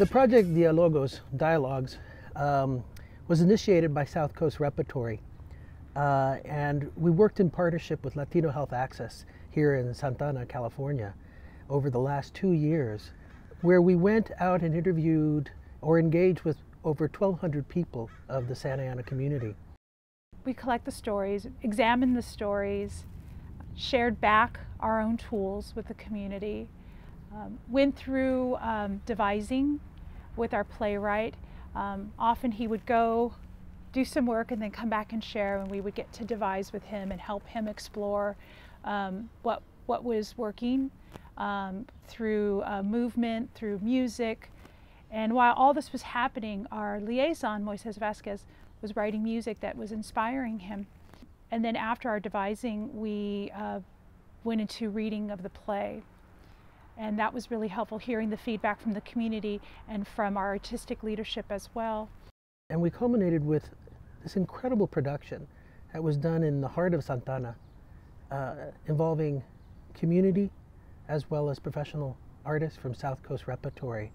The project Diálogos/Dialogues was initiated by South Coast Repertory, and we worked in partnership with Latino Health Access here in Santa Ana, California, over the last 2 years, where we went out and interviewed or engaged with over 1,200 people of the Santa Ana community. We collect the stories, examined the stories, shared back our own tools with the community, went through devising with our playwright. Often he would go do some work and then come back and share, and we would get to devise with him and help him explore what was working through movement, through music. And while all this was happening, our liaison, Moises Vasquez, was writing music that was inspiring him. And then after our devising, we went into reading of the play. And that was really helpful, hearing the feedback from the community and from our artistic leadership as well. And we culminated with this incredible production that was done in the heart of Santa Ana, involving community as well as professional artists from South Coast Repertory.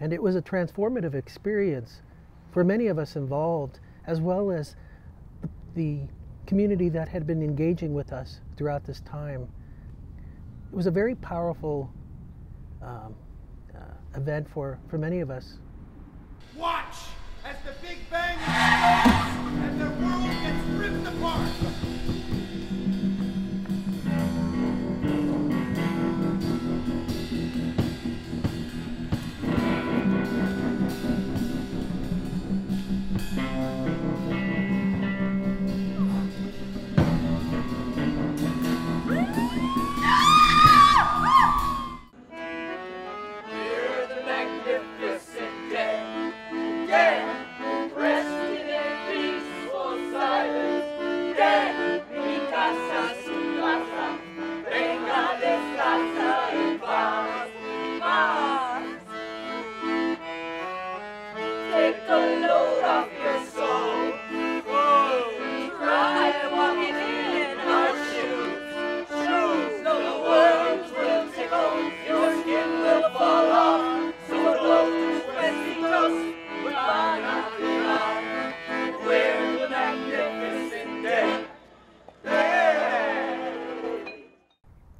And it was a transformative experience for many of us involved, as well as the community that had been engaging with us throughout this time. It was a very powerful event for many of us. Watch as the Big Bang explodes and the world gets ripped apart.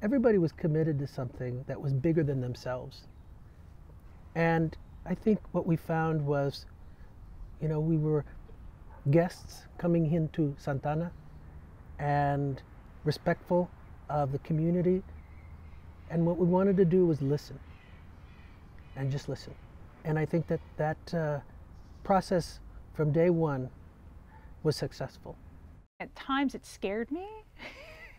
Everybody was committed to something that was bigger than themselves. And I think what we found was, you know, we were guests coming into Santa Ana and respectful of the community. And what we wanted to do was listen and just listen. And I think that that process from day one was successful. At times it scared me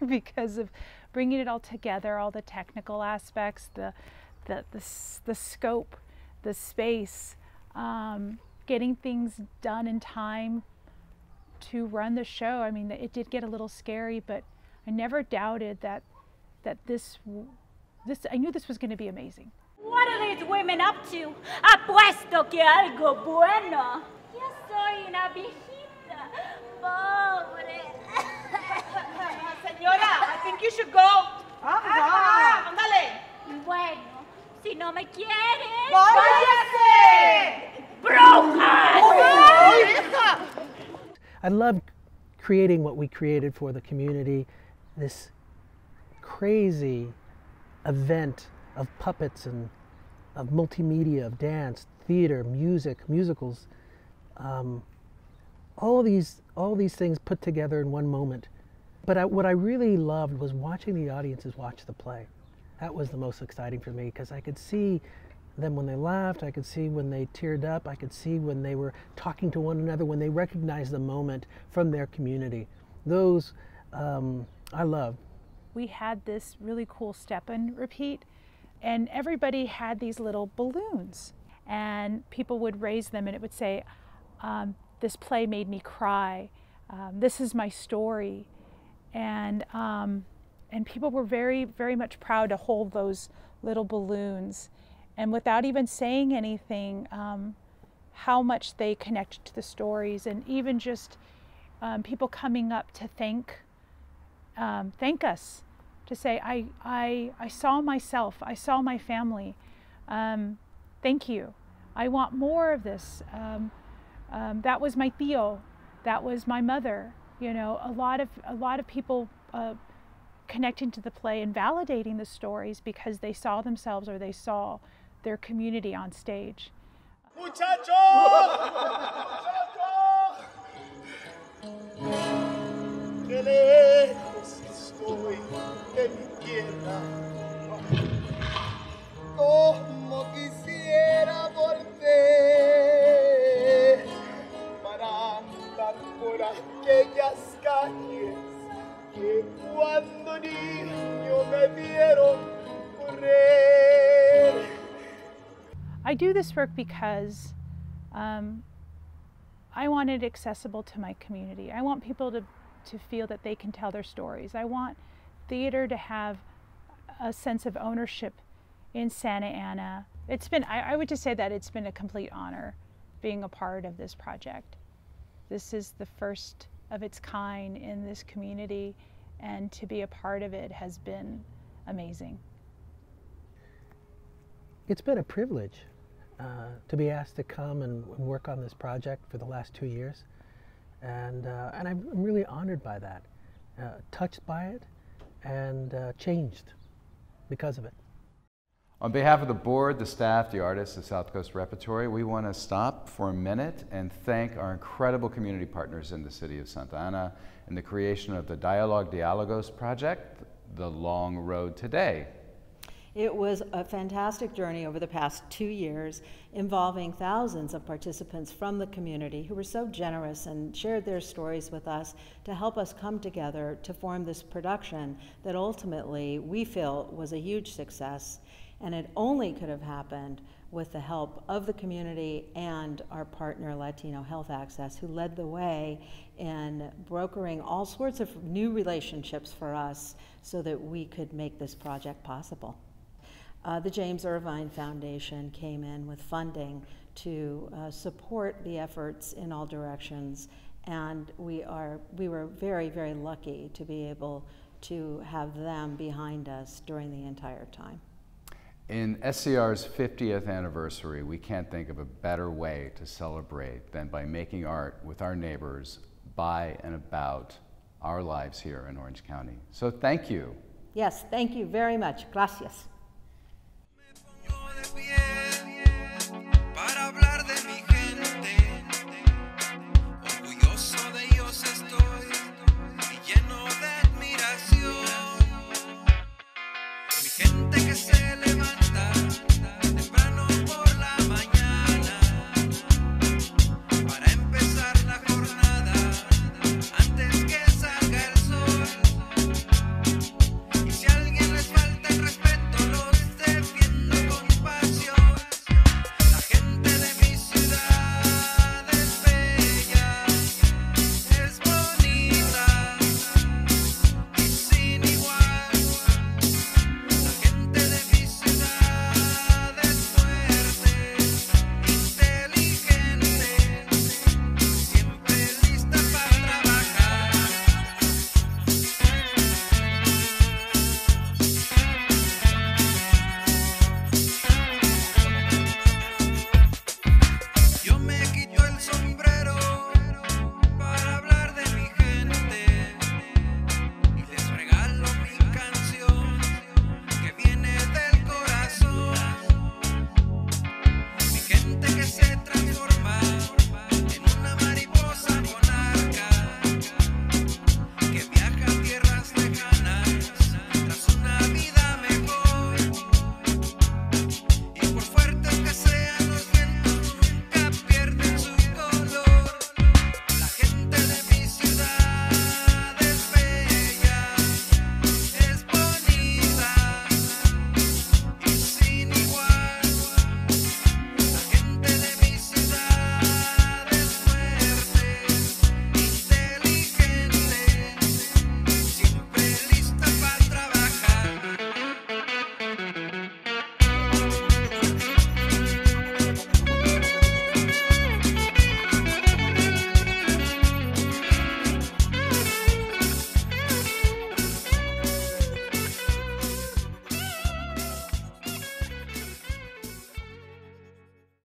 because of bringing it all together, all the technical aspects, the scope, the space, getting things done in time to run the show. I mean, it did get a little scary, but I never doubted that this I knew this was going to be amazing. What are these women up to? Apuesto que algo bueno. Yo soy una viejita, pobre. Señora, I think you should go. Ah, ándale. Bueno, si no me quieres, váyase. I love creating what we created for the community, this crazy event of puppets and of multimedia, of dance, theater, music, musicals, all these things put together in one moment. But what I really loved was watching the audiences watch the play. That was the most exciting for me, because I could see them when they laughed, I could see when they teared up, I could see when they were talking to one another, when they recognized the moment from their community. Those I love. We had this really cool step and repeat, and everybody had these little balloons, and people would raise them and it would say, this play made me cry, this is my story. And people were very, very much proud to hold those little balloons. And without even saying anything, how much they connected to the stories, and even just people coming up to thank us, to say, I saw myself, I saw my family, thank you. I want more of this. That was my tío, that was my mother. You know, a lot of people connecting to the play and validating the stories because they saw themselves or they saw their community on stage. I do this work because I want it accessible to my community. I want people to feel that they can tell their stories. I want theater to have a sense of ownership in Santa Ana. It's been, I would just say that it's been a complete honor being a part of this project. This is the first of its kind in this community, and to be a part of it has been amazing. It's been a privilege to be asked to come and work on this project for the last 2 years, and I'm really honored by that, touched by it, and changed because of it. On behalf of the board, the staff, the artists of South Coast Repertory, we want to stop for a minute and thank our incredible community partners in the city of Santa Ana in the creation of the Diálogos/Dialogues project, The Long Road Today. It was a fantastic journey over the past 2 years involving thousands of participants from the community who were so generous and shared their stories with us to help us come together to form this production that ultimately we feel was a huge success. And it only could have happened with the help of the community and our partner, Latino Health Access, who led the way in brokering all sorts of new relationships for us so that we could make this project possible. The James Irvine Foundation came in with funding to support the efforts in all directions, and we were very, very lucky to be able to have them behind us during the entire time. In SCR's 50th anniversary, we can't think of a better way to celebrate than by making art with our neighbors by and about our lives here in Orange County. So thank you. Yes, thank you very much. Gracias.